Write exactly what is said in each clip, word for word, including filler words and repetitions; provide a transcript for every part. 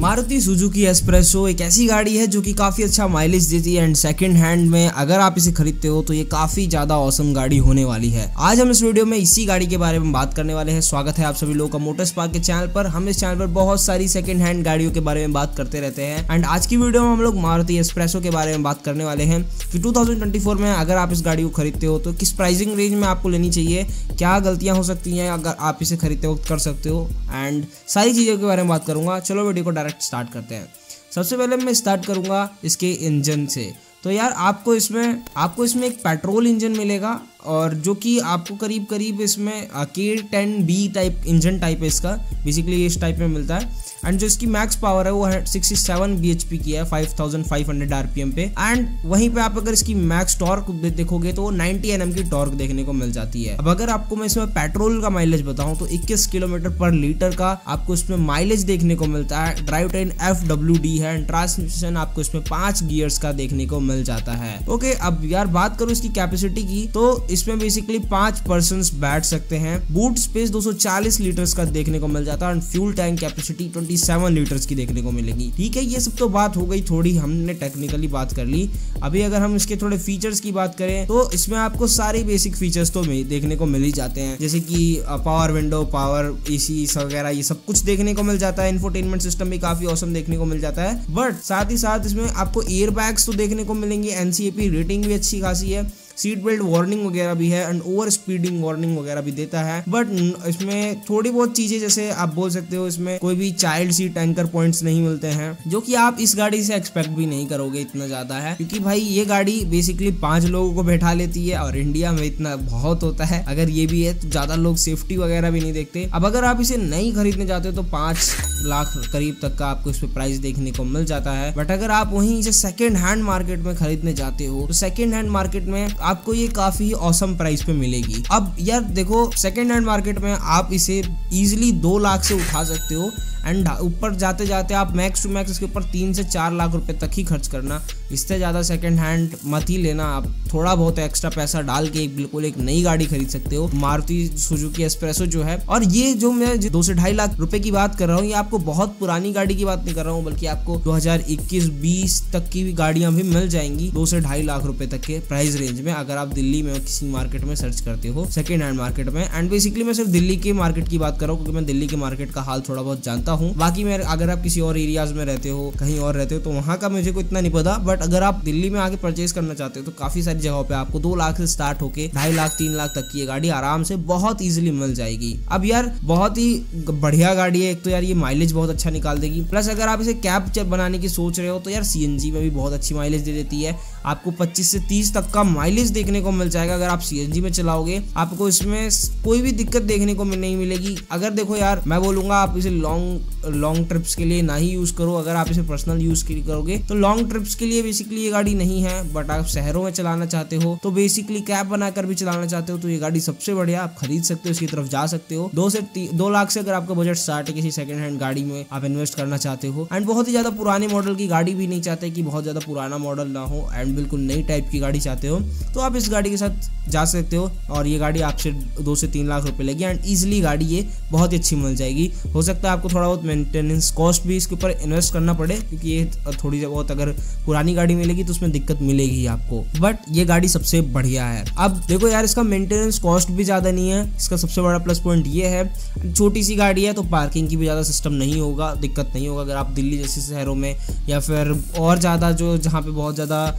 Maruti Suzuki S-Presso एक ऐसी गाड़ी है जो कि काफ़ी अच्छा माइलेज देती है एंड सेकंड हैंड में अगर आप इसे खरीदते हो तो ये काफ़ी ज़्यादा औसम गाड़ी होने वाली है। आज हम इस वीडियो में इसी गाड़ी के बारे में बात करने वाले हैं। स्वागत है आप सभी लोगों का मोटरस्पार्क के चैनल पर। हम इस चैनल पर बहुत सारी सेकंड हैंड गाड़ियों के बारे में बात करते रहते हैं एंड आज की वीडियो में हम लोग मारुति एस-प्रेसो के बारे में बात करने वाले हैं कि टू थाउजेंड ट्वेंटी फोर में अगर आप इस गाड़ी को खरीदते हो तो किस प्राइसिंग रेंज में आपको लेनी चाहिए, क्या गलतियाँ हो सकती हैं अगर आप इसे खरीदते वक्त कर सकते हो, एंड सारी चीज़ों के बारे में बात करूँगा। चलो वीडियो को स्टार्ट करते हैं। सबसे पहले मैं स्टार्ट करूंगा इसके इंजन से। तो यार आपको इसमें आपको इसमें एक पेट्रोल इंजन मिलेगा और जो कि आपको करीब करीब इसमें A K ten B type engine type है। इसका बेसिकली इस टाइप में मिलता है एंड जो इसकी मैक्स पावर है वो sixty seven B H P की है five thousand five hundred RPM पे। एंड वहीं पे आप अगर इसकी मैक्स टॉर्क देखोगे तो वो नाइंटी एन एम की टॉर्क देखने को मिल जाती है। अब अगर आपको मैं इसमें पेट्रोल का माइलेज बताऊं तो इक्कीस किलोमीटर पर लीटर का आपको इसमें माइलेज देखने को मिलता है। Drive train F W D है एंड ट्रांसमिशन आपको इसमें पांच गियर्स का देखने को मिल जाता है। ओके, अब यार बात करूँ इसकी कैपेसिटी की तो इसमें बेसिकली पांच पर्सन बैठ सकते हैं। बूट स्पेस दो सौ चालीस लीटर्स का देखने को मिल जाता है एंड फ्यूल टैंक कैपेसिटी सत्ताईस लीटर्स की देखने को मिलेगी। ठीक है, ये सब तो बात हो गई, थोड़ी हमने टेक्निकली बात कर ली। अभी अगर हम इसके थोड़े फीचर्स की बात करें तो इसमें आपको सारे बेसिक फीचर्स तो देखने को मिल ही जाते हैं, जैसे कि पावर विंडो, पावर एसी वगैरह ये सब कुछ देखने को मिल जाता है। इंफोटेनमेंट सिस्टम भी काफी औसम देखने को मिल जाता है, बट साथ ही साथ इसमें आपको एयर बैग्स तो देखने को मिलेंगे। एनसीएपी रेटिंग भी अच्छी खासी है, सीट बेल्ट वार्निंग वगैरह भी है एंड ओवर स्पीडिंग वार्निंग वगैरह भी देता है। बट इसमें थोड़ी बहुत चीजें जैसे आप बोल सकते हो इसमें कोई भी चाइल्ड सीट एंकर पॉइंट्स नहीं मिलते हैं, जो कि आप इस गाड़ी से एक्सपेक्ट भी नहीं करोगे इतना ज्यादा है, क्योंकि भाई ये गाड़ी बेसिकली पांच लोगों को बैठा लेती है और इंडिया में इतना बहुत होता है। अगर ये भी है तो ज्यादा लोग सेफ्टी वगैरह भी नहीं देखते। अब अगर आप इसे नहीं खरीदने जाते तो पांच लाख करीब तक का आपको इस पे प्राइस देखने को मिल जाता है। बट अगर आप वहीं इसे सेकेंड हैंड मार्केट में खरीदने जाते हो तो सेकेंड हैंड मार्केट में आपको ये काफी औसम प्राइस पे मिलेगी। अब यार देखो, सेकेंड हैंड मार्केट में आप इसे इजीली दो लाख से उठा सकते हो एंड ऊपर जाते जाते आप मैक्स टू मैक्स इसके ऊपर तीन से चार लाख रुपए तक ही खर्च करना। इससे ज़्यादा सेकंड हैंड मत ही लेना। आप थोड़ा बहुत एक्स्ट्रा पैसा डाल के बिल्कुल एक नई गाड़ी खरीद सकते हो, मारुति सुजुकी एस-प्रेसो जो है। और ये जो मैं दो से ढाई लाख रुपए की बात कर रहा हूँ, ये आपको बहुत पुरानी गाड़ी की बात नहीं कर रहा हूँ, बल्कि आपको दो हजार इक्कीस बीस तक की गाड़ियां भी मिल जाएंगी दो से ढाई लाख रुपए तक के प्राइस रेंज में, अगर आप दिल्ली में किसी मार्केट में सर्च करते हो सेकेंड हैंड मार्केट में। एंड बेसिकली मैं सिर्फ दिल्ली के मार्केट की बात कर रहा हूँ, क्योंकि मैं दिल्ली के मार्केट का हाल थोड़ा बहुत जानता हूँ। बाकी मैं अगर आप किसी और एरियाज में रहते हो, कहीं और रहते हो, तो वहां का मुझे को इतना नहीं पता। बट अगर आप दिल्ली में आके परचेज करना चाहते हो तो काफी सारी जगहों पे आपको दो लाख से स्टार्ट होके ढाई लाख तीन लाख तक की ये गाड़ी आराम से बहुत इजीली मिल जाएगी। अब यार बहुत ही बढ़िया गाड़ी है। एक तो यार ये माइलेज बहुत अच्छा निकाल देगी, प्लस अगर आप इसे कैब बनाने की सोच रहे हो तो यार सीएनजी में भी बहुत अच्छी माइलेज दे देती है। आपको पच्चीस से तीस तक का माइलेज देखने को मिल जाएगा अगर आप सीएनजी में चलाओगे। आपको इसमें कोई भी दिक्कत देखने को नहीं मिलेगी। अगर देखो यार, मैं बोलूंगा आप इसे लॉन्ग लॉन्ग ट्रिप्स के लिए ना ही यूज करो। अगर आप इसे पर्सनल यूज करोगे तो लॉन्ग ट्रिप्स के लिए बेसिकली ये गाड़ी नहीं है, बट आप शहरों में चलाना चाहते हो तो बेसिकली कैब बनाकर भी चलाना चाहते हो तो ये गाड़ी सबसे बढ़िया, आप खरीद सकते हो, इसकी तरफ जा सकते हो। दो से दो लाख से अगर आपका बजट स्टार्ट है, किसी सेकंड हैंड गाड़ी में आप इन्वेस्ट करना चाहते हो एंड बहुत ही ज्यादा पुराने मॉडल की गाड़ी भी नहीं चाहते कि बहुत ज्यादा पुराना मॉडल ना हो एंड बिल्कुल नई टाइप की गाड़ी चाहते हो तो आप इस गाड़ी के साथ जा सकते हो। और ये गाड़ी आपसे दो से तीन लाख रुपए लेगी एंड इजिली गाड़ी ये बहुत ही अच्छी मिल जाएगी। हो सकता है आपको थोड़ा मेंटेनेंस कॉस्ट भी इसके ऊपर इन्वेस्ट करना पड़े, क्योंकि ये थोड़ी बहुत अगर पुरानी गाड़ी मिलेगी तो उसमें दिक्कत मिलेगी आपको, बट ये गाड़ी सबसे बढ़िया है। अब देखो यार, इसका मेंटेनेंस कॉस्ट भी ज्यादा नहीं है। इसका सबसे बड़ा प्लस पॉइंट ये है, छोटी सी गाड़ी है तो पार्किंग की भी ज्यादा सिस्टम नहीं होगा, दिक्कत नहीं होगा। अगर आप दिल्ली जैसे शहरों में या फिर और ज्यादा जो जहाँ पे बहुत ज्यादा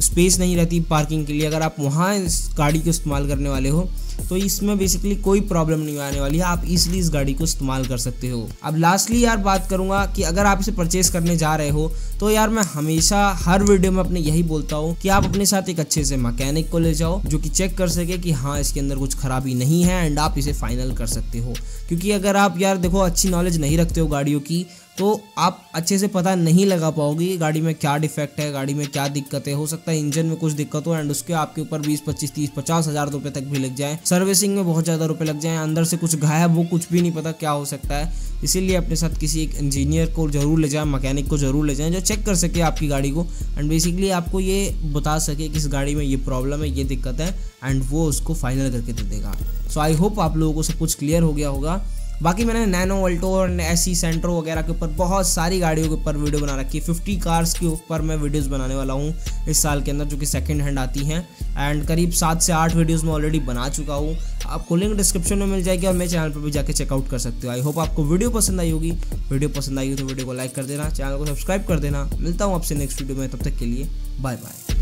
स्पेस नहीं रहती पार्किंग के लिए, अगर आप वहाँ इस गाड़ी को इस्तेमाल करने वाले हो तो इसमें बेसिकली कोई प्रॉब्लम नहीं आने वाली है। आप इजीली इस गाड़ी को इस्तेमाल कर सकते हो। अब लास्टली यार बात करूंगा कि अगर आप इसे परचेस करने जा रहे हो तो यार मैं हमेशा हर वीडियो में अपने यही बोलता हूँ कि आप अपने साथ एक अच्छे से मैकेनिक को ले जाओ जो कि चेक कर सके कि हाँ इसके अंदर कुछ खराबी नहीं है एंड आप इसे फाइनल कर सकते हो। क्योंकि अगर आप यार देखो अच्छी नॉलेज नहीं रखते हो गाड़ियों की तो आप अच्छे से पता नहीं लगा पाओगे गाड़ी में क्या डिफेक्ट है, गाड़ी में क्या दिक्कत है। हो सकता है इंजन में कुछ दिक्कत हो एंड उसके आपके ऊपर बीस पच्चीस तीस पचास हजार रुपए तक भी लग जाए, सर्विसिंग में बहुत ज़्यादा रुपए लग जाए, अंदर से कुछ गायब वो कुछ भी नहीं पता क्या हो सकता है। इसीलिए अपने साथ किसी एक इंजीनियर को जरूर ले जाएं, मैकेनिक को जरूर ले जाएं जो चेक कर सके आपकी गाड़ी को एंड बेसिकली आपको ये बता सके कि इस गाड़ी में ये प्रॉब्लम है, ये दिक्कत है एंड वो उसको फाइनल करके दे देगा। सो आई होप आप लोगों को सब कुछ क्लियर हो गया होगा। बाकी मैंने नैनो, अल्टो और एसी सेंट्रो वगैरह के ऊपर बहुत सारी गाड़ियों के ऊपर वीडियो बना रखी है। फिफ्टी कार्स के ऊपर मैं वीडियोस बनाने वाला हूँ इस साल के अंदर, जो कि सेकंड हैंड आती हैं। एंड करीब सात से आठ वीडियोस मैं ऑलरेडी बना चुका हूँ, आपको लिंक डिस्क्रिप्शन में मिल जाएगी और मेरे चैनल पर भी जाकर चेकआउट कर सकते हो। आई होप आपको वीडियो पसंद आई होगी। वीडियो पसंद आई हो तो वीडियो को लाइक कर देना, चैनल को सब्सक्राइब कर देना। मिलता हूँ आपसे नेक्स्ट वीडियो में, तब तक के लिए बाय बाय।